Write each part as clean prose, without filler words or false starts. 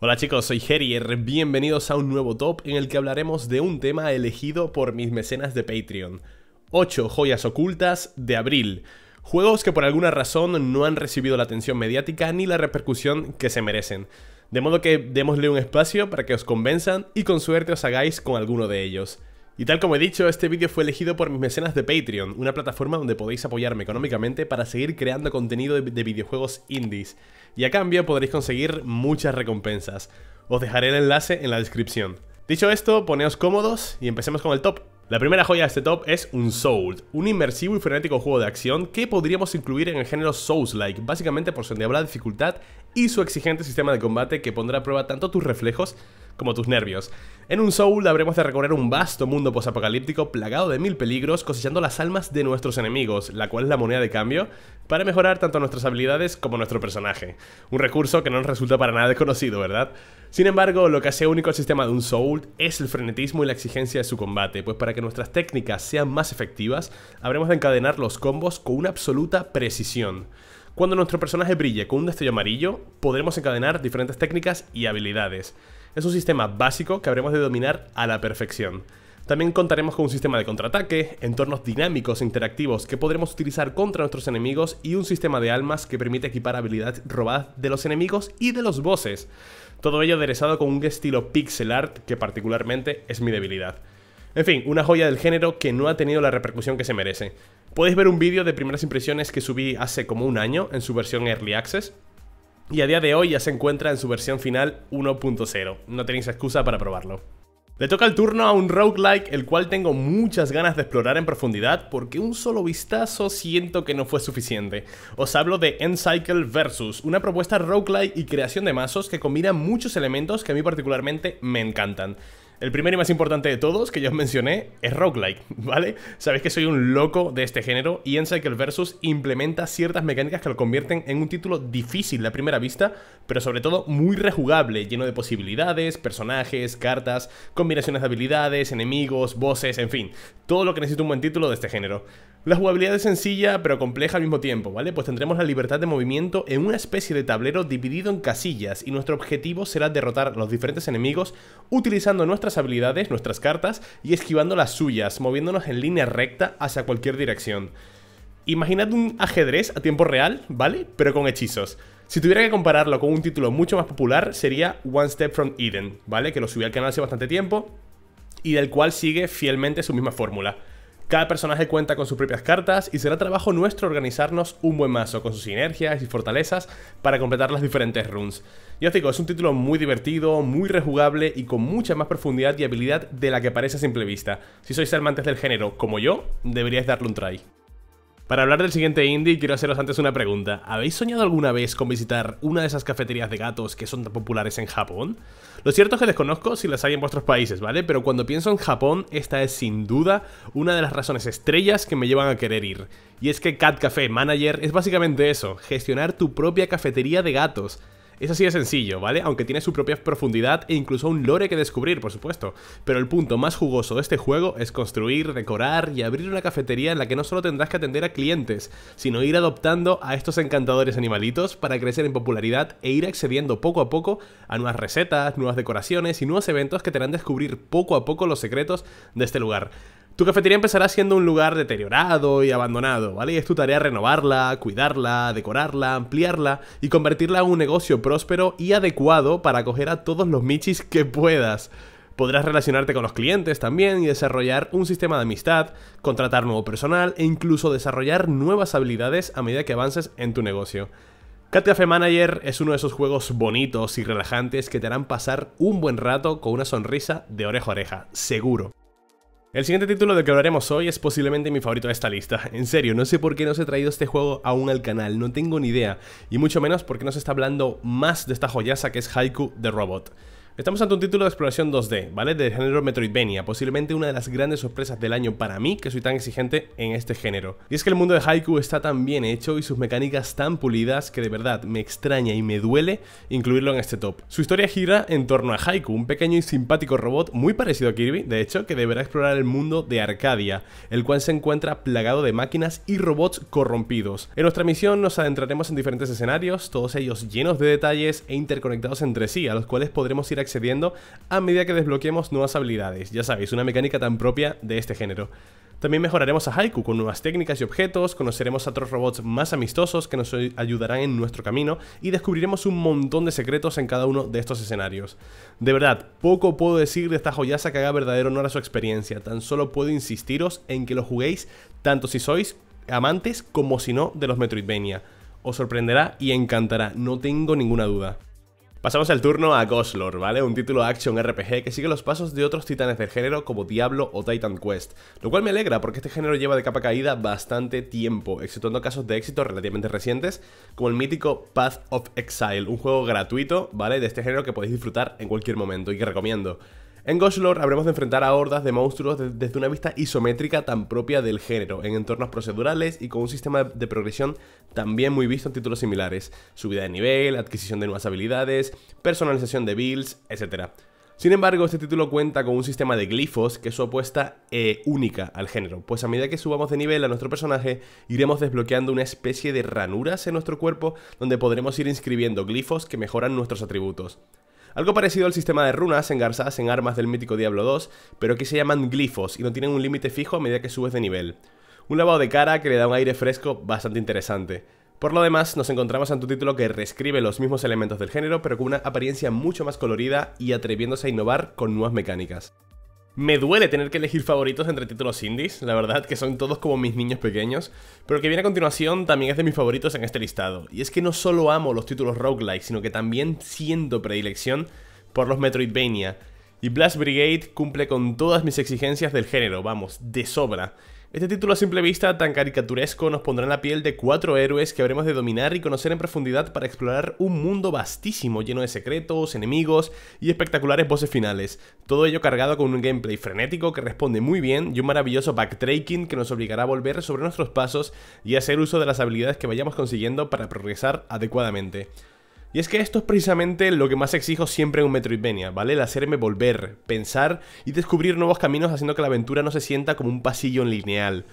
Hola chicos, soy Herier, bienvenidos a un nuevo top en el que hablaremos de un tema elegido por mis mecenas de Patreon. 8 joyas ocultas de abril. Juegos que por alguna razón no han recibido la atención mediática ni la repercusión que se merecen. De modo que démosle un espacio para que os convenzan y con suerte os hagáis con alguno de ellos. Y tal como he dicho, este vídeo fue elegido por mis mecenas de Patreon, una plataforma donde podéis apoyarme económicamente para seguir creando contenido de videojuegos indies, y a cambio podréis conseguir muchas recompensas. Os dejaré el enlace en la descripción. Dicho esto, poneos cómodos y empecemos con el top. La primera joya de este top es Unsouled, un inmersivo y frenético juego de acción que podríamos incluir en el género Souls-like, básicamente por su endiablada dificultad y su exigente sistema de combate que pondrá a prueba tanto tus reflejos como tus nervios. En Unsouled habremos de recorrer un vasto mundo posapocalíptico plagado de mil peligros, cosechando las almas de nuestros enemigos, la cual es la moneda de cambio para mejorar tanto nuestras habilidades como nuestro personaje. Un recurso que no nos resulta para nada desconocido, ¿verdad? Sin embargo, lo que hace único al sistema de Unsouled es el frenetismo y la exigencia de su combate, pues para que nuestras técnicas sean más efectivas, habremos de encadenar los combos con una absoluta precisión. Cuando nuestro personaje brille con un destello amarillo, podremos encadenar diferentes técnicas y habilidades. Es un sistema básico que habremos de dominar a la perfección. También contaremos con un sistema de contraataque, entornos dinámicos e interactivos que podremos utilizar contra nuestros enemigos y un sistema de almas que permite equipar habilidades robadas de los enemigos y de los bosses. Todo ello aderezado con un estilo pixel art que particularmente es mi debilidad. En fin, una joya del género que no ha tenido la repercusión que se merece. Podéis ver un vídeo de primeras impresiones que subí hace como un año en su versión Early Access, y a día de hoy ya se encuentra en su versión final 1.0. No tenéis excusa para probarlo. Le toca el turno a un roguelike, el cual tengo muchas ganas de explorar en profundidad porque un solo vistazo siento que no fue suficiente. Os hablo de EndCycle Versus, una propuesta roguelike y creación de mazos que combina muchos elementos que a mí particularmente me encantan. El primero y más importante de todos, que ya os mencioné, es roguelike, ¿vale? Sabéis que soy un loco de este género y EndCycle Versus implementa ciertas mecánicas que lo convierten en un título difícil a primera vista, pero sobre todo muy rejugable, lleno de posibilidades, personajes, cartas, combinaciones de habilidades, enemigos, bosses, en fin, todo lo que necesita un buen título de este género. La jugabilidad es sencilla pero compleja al mismo tiempo, ¿vale? Pues tendremos la libertad de movimiento en una especie de tablero dividido en casillas y nuestro objetivo será derrotar a los diferentes enemigos utilizando nuestras habilidades, nuestras cartas y esquivando las suyas, moviéndonos en línea recta hacia cualquier dirección. Imaginad un ajedrez a tiempo real, ¿vale? Pero con hechizos. Si tuviera que compararlo con un título mucho más popular sería One Step from Eden, ¿vale? Que lo subí al canal hace bastante tiempo y del cual sigue fielmente su misma fórmula. Cada personaje cuenta con sus propias cartas y será trabajo nuestro organizarnos un buen mazo con sus sinergias y fortalezas para completar las diferentes runs. Ya os digo, es un título muy divertido, muy rejugable y con mucha más profundidad y habilidad de la que parece a simple vista. Si sois amantes del género como yo, deberíais darle un try. Para hablar del siguiente indie, quiero haceros antes una pregunta. ¿Habéis soñado alguna vez con visitar una de esas cafeterías de gatos que son tan populares en Japón? Lo cierto es que desconozco si las hay en vuestros países, ¿vale? Pero cuando pienso en Japón, esta es sin duda una de las razones estrellas que me llevan a querer ir. Y es que Cat Cafe Manager es básicamente eso, gestionar tu propia cafetería de gatos. Es así de sencillo, ¿vale? Aunque tiene su propia profundidad e incluso un lore que descubrir, por supuesto. Pero el punto más jugoso de este juego es construir, decorar y abrir una cafetería en la que no solo tendrás que atender a clientes, sino ir adoptando a estos encantadores animalitos para crecer en popularidad e ir accediendo poco a poco a nuevas recetas, nuevas decoraciones y nuevos eventos que te harán descubrir poco a poco los secretos de este lugar. Tu cafetería empezará siendo un lugar deteriorado y abandonado, ¿vale? Y es tu tarea renovarla, cuidarla, decorarla, ampliarla y convertirla en un negocio próspero y adecuado para acoger a todos los michis que puedas. Podrás relacionarte con los clientes también y desarrollar un sistema de amistad, contratar nuevo personal e incluso desarrollar nuevas habilidades a medida que avances en tu negocio. Cat Cafe Manager es uno de esos juegos bonitos y relajantes que te harán pasar un buen rato con una sonrisa de oreja a oreja, seguro. El siguiente título del que hablaremos hoy es posiblemente mi favorito de esta lista. En serio, no sé por qué no os he traído este juego aún al canal, no tengo ni idea. Y mucho menos porque no se está hablando más de esta joyaza que es Haiku the Robot. Estamos ante un título de exploración 2D, ¿vale? Del género Metroidvania, posiblemente una de las grandes sorpresas del año para mí, que soy tan exigente en este género. Y es que el mundo de Haiku está tan bien hecho y sus mecánicas tan pulidas que de verdad me extraña y me duele incluirlo en este top. Su historia gira en torno a Haiku, un pequeño y simpático robot muy parecido a Kirby, de hecho, que deberá explorar el mundo de Arcadia, el cual se encuentra plagado de máquinas y robots corrompidos. En nuestra misión nos adentraremos en diferentes escenarios, todos ellos llenos de detalles e interconectados entre sí, a los cuales podremos ir accediendo a medida que desbloqueemos nuevas habilidades. Ya sabéis, una mecánica tan propia de este género. También mejoraremos a Haiku con nuevas técnicas y objetos, conoceremos a otros robots más amistosos que nos ayudarán en nuestro camino y descubriremos un montón de secretos en cada uno de estos escenarios. De verdad, poco puedo decir de esta joyaza que haga verdadero honor a su experiencia, tan solo puedo insistiros en que lo juguéis tanto si sois amantes como si no de los Metroidvania. Os sorprenderá y encantará, no tengo ninguna duda. Pasamos el turno a Ghostlore, ¿vale? Un título action RPG que sigue los pasos de otros titanes del género como Diablo o Titan Quest, lo cual me alegra porque este género lleva de capa caída bastante tiempo, exceptuando casos de éxito relativamente recientes como el mítico Path of Exile, un juego gratuito, ¿vale? De este género que podéis disfrutar en cualquier momento y que recomiendo. En Ghostlore habremos de enfrentar a hordas de monstruos desde una vista isométrica tan propia del género, en entornos procedurales y con un sistema de progresión también muy visto en títulos similares, subida de nivel, adquisición de nuevas habilidades, personalización de builds, etc. Sin embargo, este título cuenta con un sistema de glifos que es su apuesta única al género, pues a medida que subamos de nivel a nuestro personaje iremos desbloqueando una especie de ranuras en nuestro cuerpo donde podremos ir inscribiendo glifos que mejoran nuestros atributos. Algo parecido al sistema de runas engarzadas en armas del mítico Diablo II, pero que se llaman glifos y no tienen un límite fijo a medida que subes de nivel. Un lavado de cara que le da un aire fresco bastante interesante. Por lo demás, nos encontramos ante un título que reescribe los mismos elementos del género, pero con una apariencia mucho más colorida y atreviéndose a innovar con nuevas mecánicas. Me duele tener que elegir favoritos entre títulos indies, la verdad que son todos como mis niños pequeños, pero el que viene a continuación también es de mis favoritos en este listado. Y es que no solo amo los títulos roguelike, sino que también siento predilección por los Metroidvania. Y Blast Brigade cumple con todas mis exigencias del género, vamos, de sobra. Este título a simple vista tan caricaturesco nos pondrá en la piel de cuatro héroes que habremos de dominar y conocer en profundidad para explorar un mundo vastísimo lleno de secretos, enemigos y espectaculares bosses finales. Todo ello cargado con un gameplay frenético que responde muy bien y un maravilloso backtracking que nos obligará a volver sobre nuestros pasos y hacer uso de las habilidades que vayamos consiguiendo para progresar adecuadamente. Y es que esto es precisamente lo que más exijo siempre en un Metroidvania, ¿vale? El hacerme volver, pensar y descubrir nuevos caminos haciendo que la aventura no se sienta como un pasillo lineal.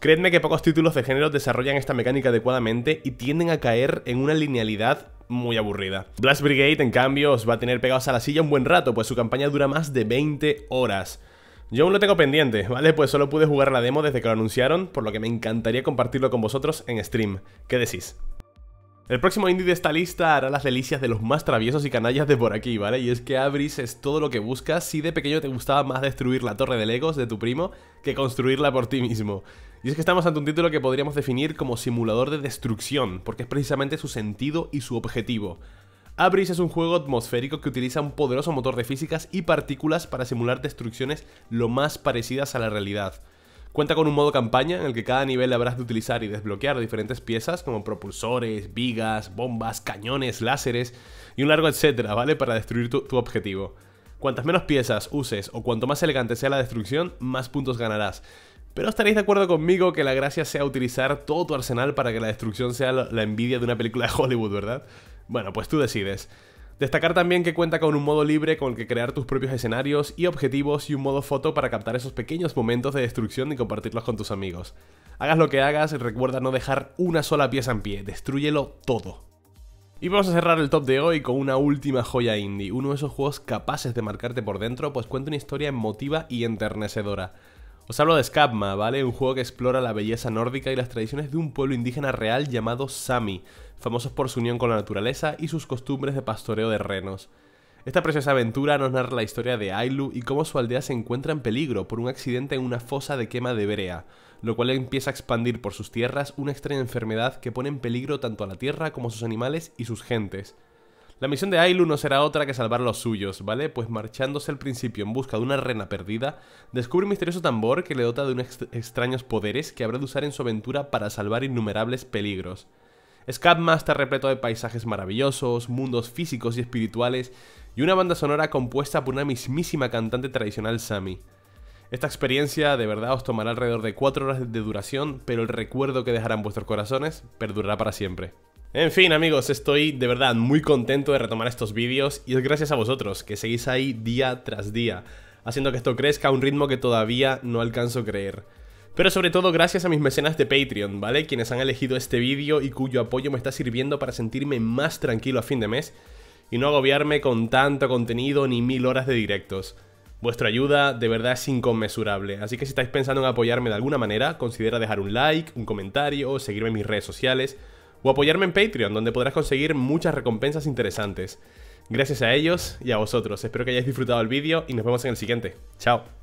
Creedme que pocos títulos de género desarrollan esta mecánica adecuadamente y tienden a caer en una linealidad muy aburrida. Blast Brigade, en cambio, os va a tener pegados a la silla un buen rato, pues su campaña dura más de 20 horas. Yo aún lo tengo pendiente, ¿vale? Pues solo pude jugar la demo desde que lo anunciaron, por lo que me encantaría compartirlo con vosotros en stream. ¿Qué decís? El próximo indie de esta lista hará las delicias de los más traviesos y canallas de por aquí, ¿vale? Y es que ABRISS es todo lo que buscas si de pequeño te gustaba más destruir la torre de Legos de tu primo que construirla por ti mismo. Y es que estamos ante un título que podríamos definir como simulador de destrucción, porque es precisamente su sentido y su objetivo. ABRISS es un juego atmosférico que utiliza un poderoso motor de físicas y partículas para simular destrucciones lo más parecidas a la realidad. Cuenta con un modo campaña en el que cada nivel habrás de utilizar y desbloquear diferentes piezas como propulsores, vigas, bombas, cañones, láseres y un largo etcétera, ¿vale? Para destruir tu objetivo. Cuantas menos piezas uses o cuanto más elegante sea la destrucción, más puntos ganarás. Pero estaréis de acuerdo conmigo que la gracia sea utilizar todo tu arsenal para que la destrucción sea la envidia de una película de Hollywood, ¿verdad? Bueno, pues tú decides. Destacar también que cuenta con un modo libre con el que crear tus propios escenarios y objetivos y un modo foto para captar esos pequeños momentos de destrucción y compartirlos con tus amigos. Hagas lo que hagas, recuerda no dejar una sola pieza en pie, destrúyelo todo. Y vamos a cerrar el top de hoy con una última joya indie, uno de esos juegos capaces de marcarte por dentro, pues cuenta una historia emotiva y enternecedora. Os hablo de Skabma, ¿vale? Un juego que explora la belleza nórdica y las tradiciones de un pueblo indígena real llamado Sami, famosos por su unión con la naturaleza y sus costumbres de pastoreo de renos. Esta preciosa aventura nos narra la historia de Ailu y cómo su aldea se encuentra en peligro por un accidente en una fosa de quema de brea, lo cual empieza a expandir por sus tierras una extraña enfermedad que pone en peligro tanto a la tierra como a sus animales y sus gentes. La misión de Ailu no será otra que salvar a los suyos, ¿vale? Pues marchándose al principio en busca de una rena perdida, descubre un misterioso tambor que le dota de unos extraños poderes que habrá de usar en su aventura para salvar innumerables peligros. Skabma está repleto de paisajes maravillosos, mundos físicos y espirituales y una banda sonora compuesta por una mismísima cantante tradicional Sami. Esta experiencia de verdad os tomará alrededor de 4 horas de duración, pero el recuerdo que dejará en vuestros corazones perdurará para siempre. En fin, amigos, estoy de verdad muy contento de retomar estos vídeos y es gracias a vosotros que seguís ahí día tras día, haciendo que esto crezca a un ritmo que todavía no alcanzo a creer. Pero sobre todo gracias a mis mecenas de Patreon, ¿vale? Quienes han elegido este vídeo y cuyo apoyo me está sirviendo para sentirme más tranquilo a fin de mes y no agobiarme con tanto contenido ni 1000 horas de directos. Vuestra ayuda de verdad es inconmensurable, así que si estáis pensando en apoyarme de alguna manera, considera dejar un like, un comentario, seguirme en mis redes sociales o apoyarme en Patreon, donde podrás conseguir muchas recompensas interesantes. Gracias a ellos y a vosotros, espero que hayáis disfrutado el vídeo y nos vemos en el siguiente. ¡Chao!